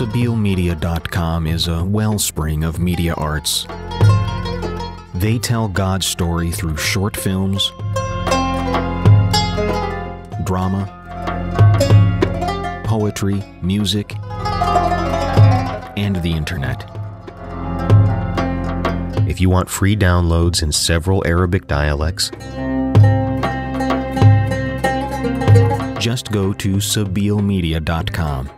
SabeelMedia.com is a wellspring of media arts. They tell God's story through short films, drama, poetry, music, and the internet. If you want free downloads in several Arabic dialects, just go to SabeelMedia.com.